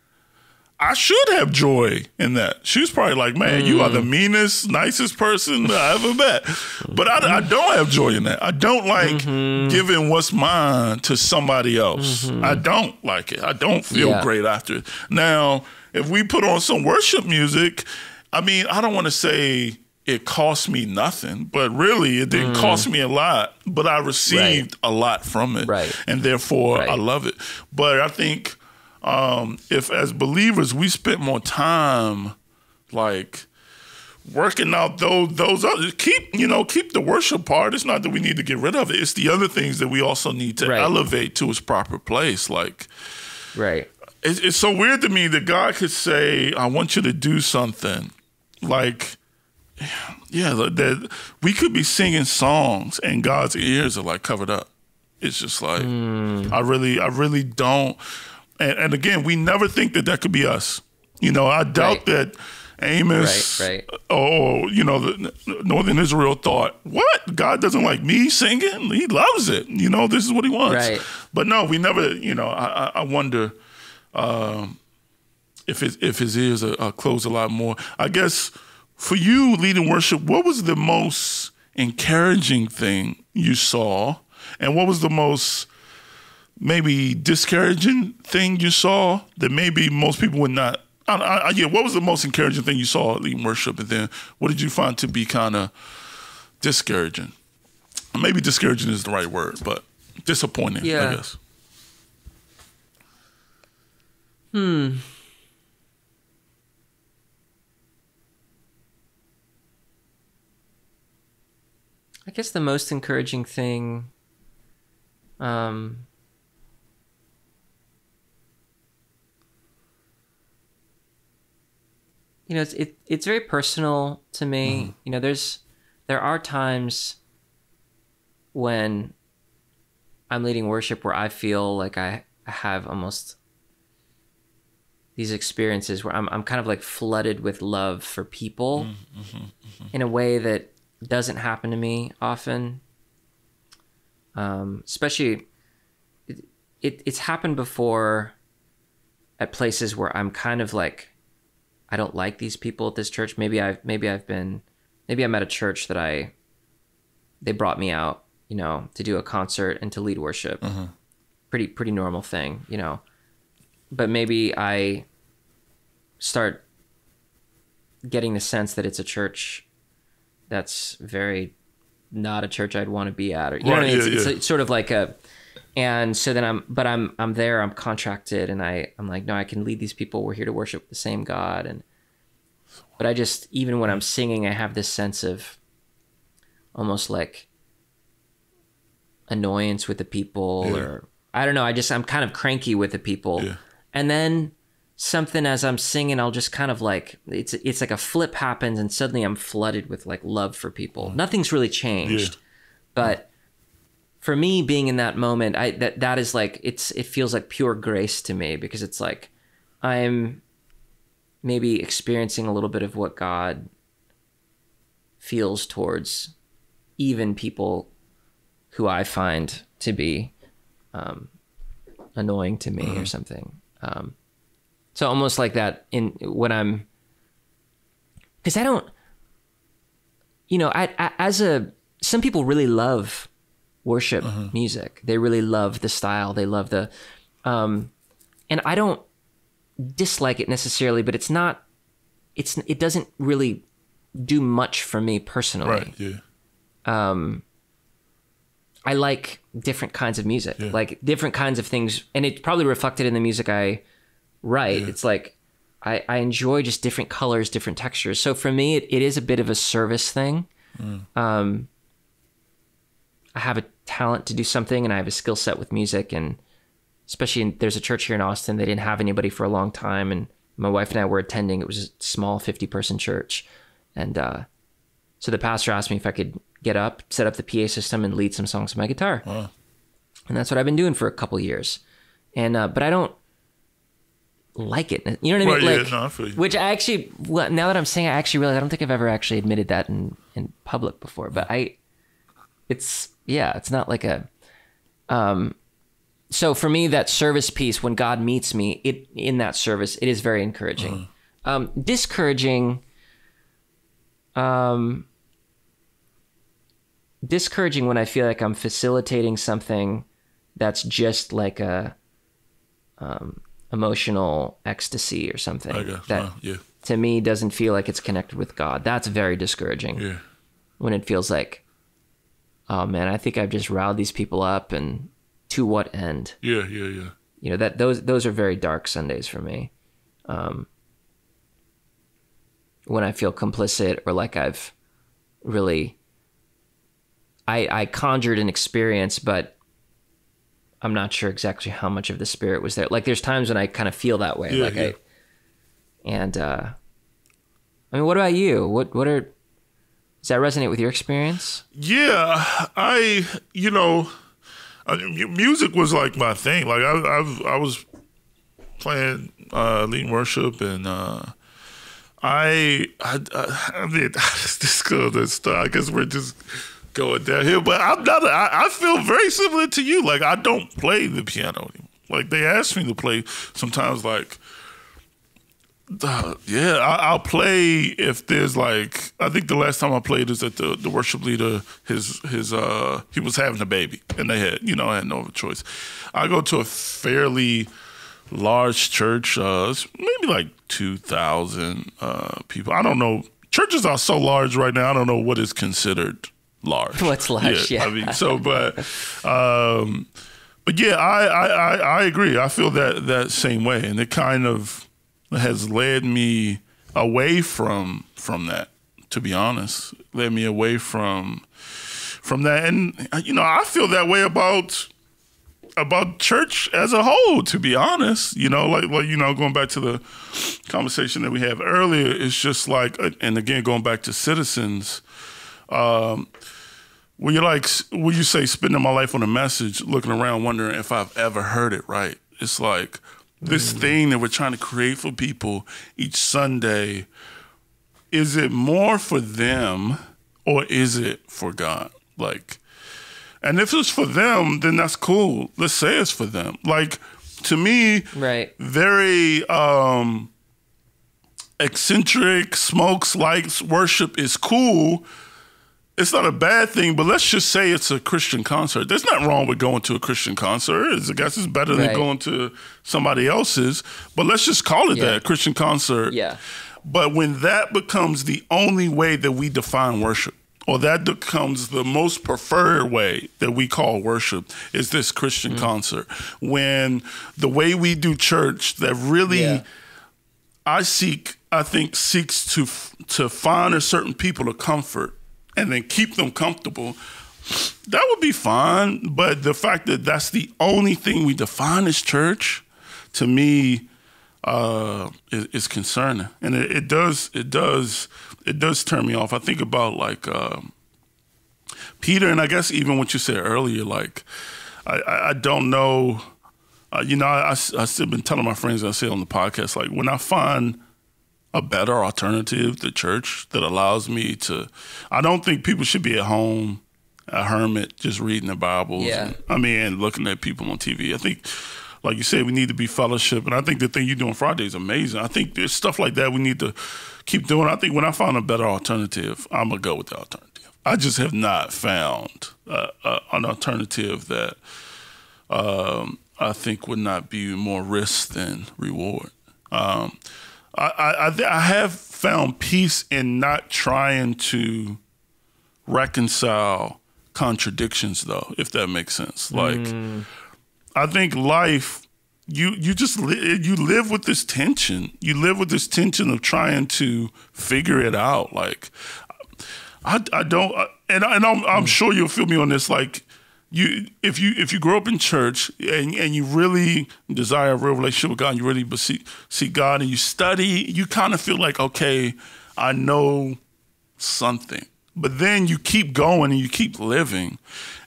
I should have joy in that. She was probably like, man, mm. you are the meanest, nicest person I ever met. But I, I don't have joy in that. I don't like mm-hmm. giving what's mine to somebody else. Mm-hmm. I don't like it. I don't feel yeah. great after it. Now, if we put on some worship music, I mean, I don't want to say it cost me nothing, but really it didn't mm. cost me a lot, but I received right. a lot from it. Right. And therefore right. I love it. But I think... Um, if as believers we spent more time like working out those those other keep you know keep the worship part. It's not that we need to get rid of it. It's the other things that we also need to right. elevate to its proper place. Like, right? It's, it's so weird to me that God could say, "I want you to do something." Like, yeah, that we could be singing songs and God's ears are like covered up. It's just like mm. I really, I really don't. And, and again, we never think that that could be us. You know, I doubt right. that Amos, right, right. oh, you know, the, Northern Israel thought, what? God doesn't like me singing? He loves it. You know, this is what he wants. Right. But no, we never, you know, I, I wonder um, if, his, if his ears are, are closed a lot more. I guess for you leading worship, what was the most encouraging thing you saw? And what was the most maybe discouraging thing you saw that maybe most people would not? I, I, yeah, what was the most encouraging thing you saw at leading worship, and then what did you find to be kind of discouraging? Maybe discouraging is the right word, but disappointing, yeah. I guess. Hmm. I guess the most encouraging thing, um, you know, it's, it, it's very personal to me. Mm. You know, there's, there are times when I'm leading worship where I feel like I have almost these experiences where I'm, I'm kind of like flooded with love for people mm, mm-hmm, mm-hmm. in a way that doesn't happen to me often. Um, especially it, it, it's happened before at places where I'm kind of like, I don't like these people at this church. Maybe I've, maybe I've been, maybe I'm at a church that I, they brought me out, you know, to do a concert and to lead worship. Uh-huh. Pretty, pretty normal thing, you know, but maybe I start getting the sense that it's a church that's very not a church I'd want to be at. Or, you right, know what I mean? Yeah, it's, yeah. it's sort of like a, and so then I'm, but I'm, I'm there, I'm contracted, and I, I'm like, no, I can lead these people. We're here to worship the same God. And, but I just, even when I'm singing, I have this sense of almost like annoyance with the people, yeah. or I don't know. I just, I'm kind of cranky with the people. Yeah. And then something as I'm singing, I'll just kind of like, it's, it's like a flip happens, and suddenly I'm flooded with like love for people. Mm. Nothing's really changed, yeah. but yeah. for me, being in that moment, I that that is like it's it feels like pure grace to me, because it's like I'm maybe experiencing a little bit of what God feels towards even people who I find to be um, annoying to me mm-hmm. or something. Um, so almost like that in when I'm, because I don't, you know, I, I as a some people really love. worship uh-huh. music. They really love the style. They love the, um, and I don't dislike it necessarily, but it's not, it's, it doesn't really do much for me personally. Right, yeah. Um, I like different kinds of music, yeah. like different kinds of things. And it's probably reflected in the music I write. Yeah. It's like, I, I enjoy just different colors, different textures. So for me, it, it is a bit of a service thing. Mm. Um, I have a talent to do something, and I have a skill set with music, and especially in, there's a church here in Austin. They didn't have anybody for a long time, and my wife and I were attending. It was a small fifty person church. And uh, so the pastor asked me if I could get up, set up the P A system, and lead some songs on my guitar. Wow. And that's what I've been doing for a couple years. And uh, but I don't like it. You know what I mean? Right, like, yeah, no, I feel you. Which I actually, well, now that I'm saying, I actually realize I don't think I've ever actually admitted that in, in public before, but I, it's... Yeah, it's not like a, um, so for me, that service piece, when God meets me it in that service, it is very encouraging. Uh. Um, discouraging, um, discouraging when I feel like I'm facilitating something that's just like a, um, emotional ecstasy or something I guess. that wow. yeah. to me doesn't feel like it's connected with God. That's very discouraging yeah. when it feels like, oh man, I think I've just riled these people up, and to what end? Yeah, yeah, yeah. You know, that those those are very dark Sundays for me. Um, when I feel complicit, or like I've really, I I conjured an experience, but I'm not sure exactly how much of the Spirit was there. Like, there's times when I kind of feel that way. Yeah, like yeah. I, and uh, I mean, what about you? What what are Does that resonate with your experience? Yeah, I, you know, I, music was like my thing. Like I, I've, I was playing, uh, leading worship, and uh, I, I, I mean, this cool stuff. I guess we're just going down here, but I'm not. A, I, I feel very similar to you. Like, I don't play the piano anymore. Like, they ask me to play sometimes. Like, uh, yeah, I, I'll play if there's like. I think the last time I played is at the the worship leader. His his uh, he was having a baby, and they had you know I had no other choice. I go to a fairly large church, uh, maybe like two thousand uh, people. I don't know. Churches are so large right now, I don't know what is considered large. What's large, yeah. yeah. I mean, so, but, um, but yeah, I, I, I, I agree. I feel that, that same way. And it kind of has led me away from, from that, to be honest. Led me away from, from that. And, you know, I feel that way about... about church as a whole, to be honest, you know, like, like, you know, going back to the conversation that we had earlier, it's just like, and again, going back to Citizens, um, when you're like, when you say spending my life on a message, looking around, wondering if I've ever heard it right. It's like this mm. thing that we're trying to create for people each Sunday, is it more for them or is it for God? Like, and if it's for them, then that's cool. Let's say it's for them. Like, to me, right. very um, eccentric, smokes, lights, worship is cool. It's not a bad thing, but let's just say it's a Christian concert. There's nothing wrong with going to a Christian concert. It's, I guess it's better right. than going to somebody else's. But let's just call it yeah. that, Christian concert. Yeah. But when that becomes the only way that we define worship, or that becomes the most preferred way that we call worship, is this Christian mm. concert. When the way we do church that really yeah. I seek, I think seeks to, to find a certain people to comfort and then keep them comfortable, that would be fine. But the fact that that's the only thing we define as church, to me, uh, is, is concerning. And it, it does, it does, it does turn me off. I think about like um, Peter, and I guess even what you said earlier, like I, I, I don't know, uh, you know, I, I, I still been telling my friends, I say on the podcast, like when I find a better alternative to church that allows me to, I don't think people should be at home, a hermit, just reading the Bibles. Yeah. And, I mean, and looking at people on T V. I think, like you said, we need to be fellowship. And I think the thing you do on Friday is amazing. I think there's stuff like that we need to keep doing. I think when I find a better alternative, I'm going to go with the alternative. I just have not found uh, uh, an alternative that um, I think would not be more risk than reward. Um, I, I, I, th I have found peace in not trying to reconcile contradictions, though, if that makes sense. Like... Mm. I think life, you you just li you live with this tension. You live with this tension of trying to figure it out. Like, I I don't, and and I'm I'm sure you'll feel me on this. Like, you if you if you grow up in church and and you really desire a real relationship with God, and you really see see God, and you study, you kind of feel like, okay, I know something. But then you keep going and you keep living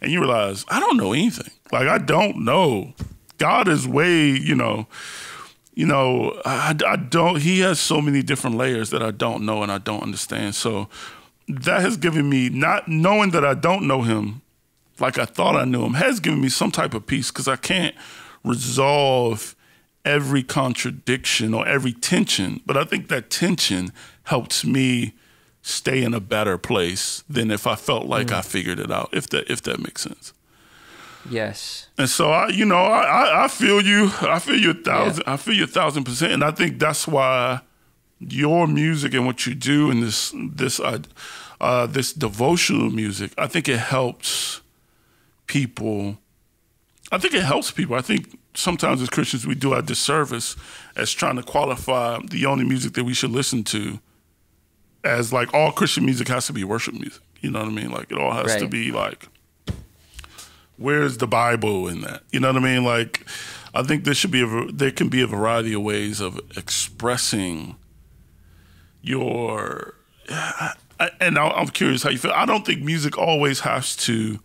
and you realize, I don't know anything. Like, I don't know. God is way, you know, you know, I, I don't, he has so many different layers that I don't know and I don't understand. So that has given me, not knowing that I don't know him like I thought I knew him, has given me some type of peace, because I can't resolve every contradiction or every tension. But I think that tension helps me stay in a better place than if I felt like mm. I figured it out, if that if that makes sense. Yes. And so I, you know, I I, I feel you. I feel you a thousand. Yeah. I feel you a thousand percent. And I think that's why your music and what you do in this this uh, uh, this devotional music, I think it helps people. I think it helps people. I think sometimes as Christians we do our disservice as trying to qualify the only music that we should listen to as like all Christian music has to be worship music. You know what I mean? Like it all has right. to be like, where's the Bible in that? You know what I mean? Like, I think there should be, a, there can be a variety of ways of expressing your, and I'm curious how you feel. I don't think music always has to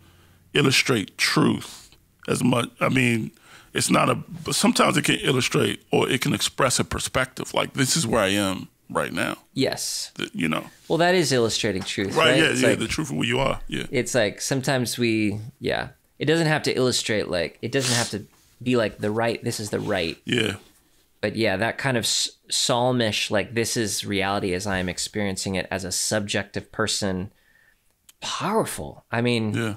illustrate truth as much. I mean, it's not a, but sometimes it can illustrate or it can express a perspective. Like, this is where I am right now. Yes. The, you know. Well, that is illustrating truth, right? right? Yeah, it's yeah, like, the truth of who you are. Yeah. It's like sometimes we, yeah. It doesn't have to illustrate, like, it doesn't have to be like the right, this is the right. Yeah. But yeah, that kind of psalmish, like, this is reality as I am experiencing it as a subjective person. Powerful. I mean, yeah.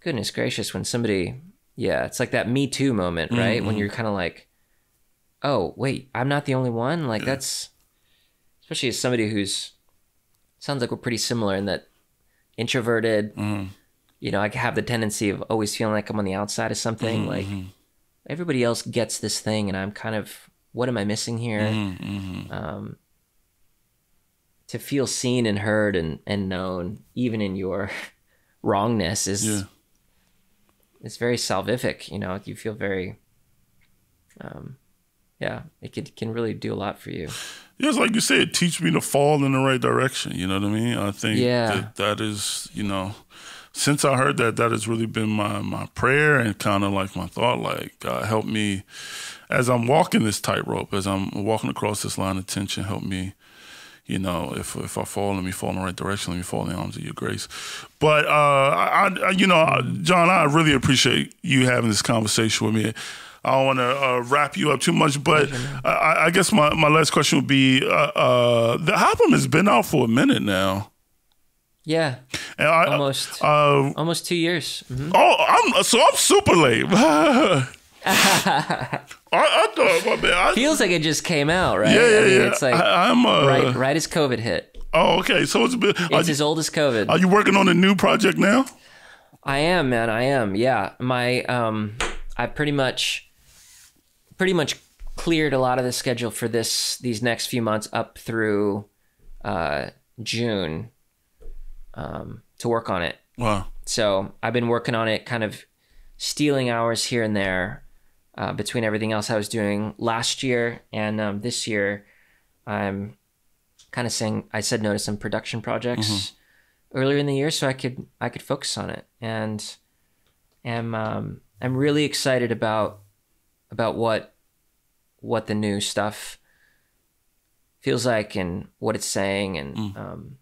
Goodness gracious, when somebody, yeah, it's like that Me Too moment, right? Mm-hmm. When you're kind of like, oh, wait, I'm not the only one? Like, yeah. that's, especially as somebody who's, sounds like we're pretty similar in that introverted, mm. you know, I have the tendency of always feeling like I'm on the outside of something. Mm-hmm. Like, everybody else gets this thing, and I'm kind of, what am I missing here? Mm-hmm. Um, to feel seen and heard and, and known, even in your wrongness, is yeah. it's very salvific. You know, you feel very, um, yeah, it can, can really do a lot for you. Yeah, it's like you said, teach me to fall in the right direction. You know what I mean? I think yeah. that that is, you know... Since I heard that, that has really been my, my prayer and kind of like my thought, like, God, help me as I'm walking this tightrope, as I'm walking across this line of tension, help me, you know, if if I fall, let me fall in the right direction, let me fall in the arms of your grace. But, uh, I, I, you know, John, I really appreciate you having this conversation with me. I don't want to uh, wrap you up too much, but I, I guess my, my last question would be, uh, uh, the album has been out for a minute now. Yeah, and I, almost uh, almost two years. Mm-hmm. Oh, I'm so I'm super late. I, I thought, my man, I, feels like it just came out, right? Yeah, yeah, I mean, yeah. It's like I, I'm uh, right, right as COVID hit. Oh, okay. So it's a bit. It's as old as COVID. Are you working on a new project now? I am, man. I am. Yeah, my um, I pretty much, pretty much cleared a lot of the schedule for this these next few months up through uh, June. Um, to work on it. Wow. So I've been working on it, kind of stealing hours here and there uh, between everything else I was doing last year and um, this year. I'm kind of saying I said no to some production projects mm-hmm. earlier in the year, so I could I could focus on it. And am um, I'm really excited about about what what the new stuff feels like and what it's saying and. Mm. Um,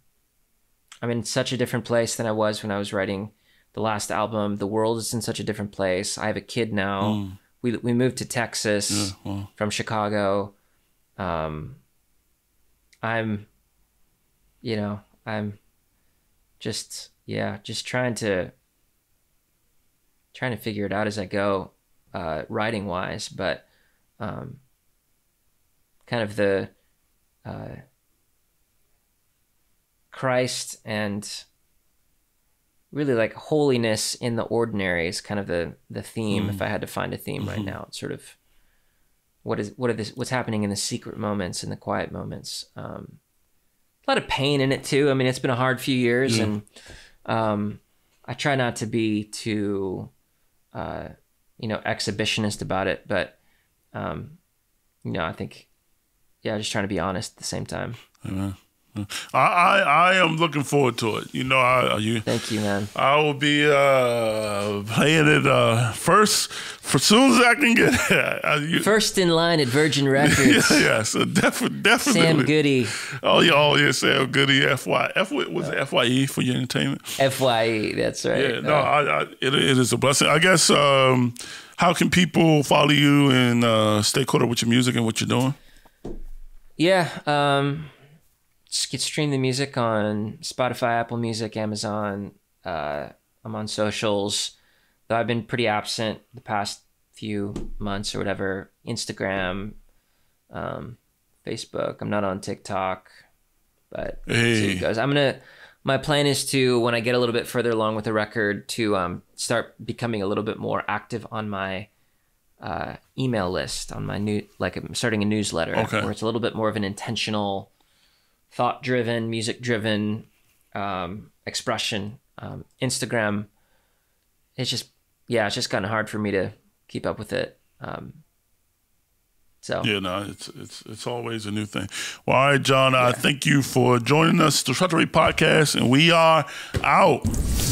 I'm in such a different place than I was when I was writing the last album. The world is in such a different place. I have a kid now. Mm. We we moved to Texas yeah, wow. from Chicago. Um, I'm, you know, I'm just, yeah, just trying to, trying to figure it out as I go, uh, writing wise, but um, kind of the... Uh, Christ and really like holiness in the ordinary is kind of the the theme. Mm. If I had to find a theme right now, it's sort of what is what are this what's happening in the secret moments and the quiet moments. Um, a lot of pain in it too. I mean, it's been a hard few years, yeah. and um, I try not to be too uh, you know exhibitionist about it, but um, you know, I think yeah, just trying to be honest at the same time. Amen. I, I I am looking forward to it. You know, I you. Thank you, man. I will be uh, playing it uh, first, for soon as I can get it. I, you, first in line at Virgin Records. yeah, yeah, so def definitely. Sam Goody. Oh yeah, oh yeah, Sam Goody. F Y E, F was it F Y E for your entertainment? F Y E, that's right. Yeah, no, uh, I, I, it it is a blessing. I guess. Um, how can people follow you and uh, stay caught up with your music and what you're doing? Yeah. Um, You can stream the music on Spotify, Apple Music, Amazon. Uh, I'm on socials, though I've been pretty absent the past few months or whatever. Instagram, um, Facebook. I'm not on TikTok, but hey. See how it goes. I'm gonna. My plan is to, when I get a little bit further along with the record, to um, start becoming a little bit more active on my uh, email list, on my new, like I'm starting a newsletter, okay. where it's a little bit more of an intentional. Thought-driven, music-driven um, expression. Um, Instagram, it's just, yeah, it's just kind of hard for me to keep up with it. Um, so yeah, no, it's it's it's always a new thing. Well, all right, John, yeah. I thank you for joining us, the Disrupt the Faith Podcast, and we are out.